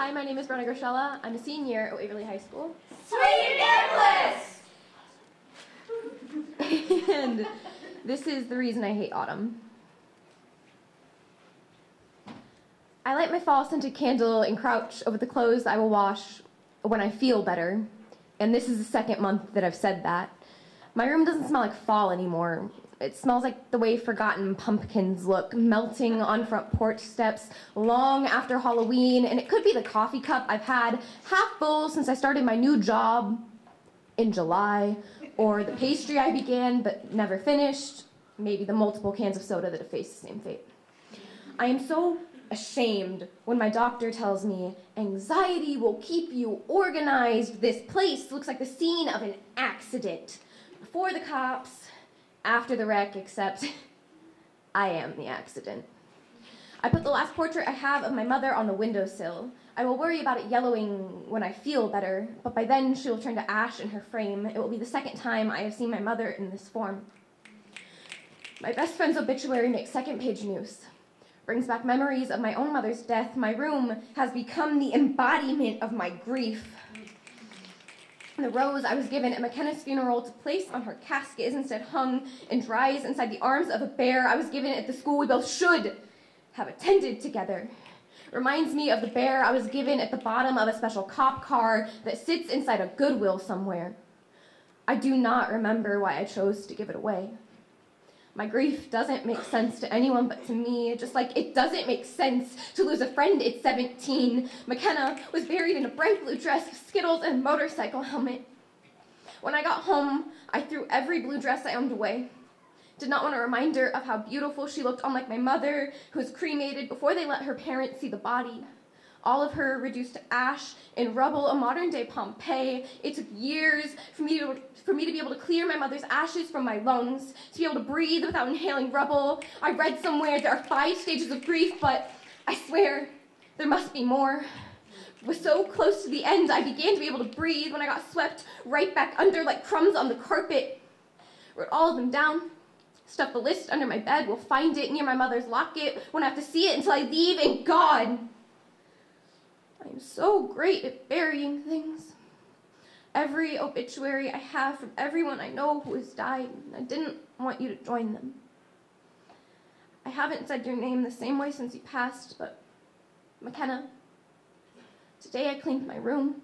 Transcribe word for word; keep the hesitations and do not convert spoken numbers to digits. Hi, my name is Brenna Groshella. I'm a senior at Waverly High School. Sweet necklace! And this is the reason I hate autumn. I light my fall-scented candle and crouch over the clothes I will wash when I feel better. And this is the second month that I've said that. My room doesn't smell like fall anymore. It smells like the way forgotten pumpkins look, melting on front porch steps long after Halloween, and it could be the coffee cup I've had half full since I started my new job in July, or the pastry I began but never finished, maybe the multiple cans of soda that have faced the same fate. I am so ashamed when my doctor tells me, anxiety will keep you organized. This place looks like the scene of an accident. Before the cops, after the wreck, except I am the accident. I put the last portrait I have of my mother on the windowsill. I will worry about it yellowing when I feel better, but by then she will turn to ash in her frame. It will be the second time I have seen my mother in this form. My best friend's obituary makes second page news. Brings back memories of my own mother's death. My room has become the embodiment of my grief. The rose I was given at McKenna's funeral to place on her casket is instead hung and dries inside the arms of a bear I was given at the school we both should have attended together. Reminds me of the bear I was given at the bottom of a special cop car that sits inside a Goodwill somewhere. I do not remember why I chose to give it away. My grief doesn't make sense to anyone but to me, just like it doesn't make sense to lose a friend at seventeen. McKenna was buried in a bright blue dress with Skittles and a motorcycle helmet. When I got home, I threw every blue dress I owned away. Did not want a reminder of how beautiful she looked, unlike my mother, who was cremated before they let her parents see the body. All of her reduced to ash and rubble, a modern-day Pompeii. It took years for me, to, for me to be able to clear my mother's ashes from my lungs, to be able to breathe without inhaling rubble. I read somewhere there are five stages of grief, but I swear there must be more. I was so close to the end, I began to be able to breathe when I got swept right back under like crumbs on the carpet. Wrote all of them down. Stuffed the list under my bed. Will find it near my mother's locket. Won't have to see it until I leave, and God, I'm so great at burying things. Every obituary I have from everyone I know who has died, and I didn't want you to join them. I haven't said your name the same way since you passed, but McKenna, today I cleaned my room.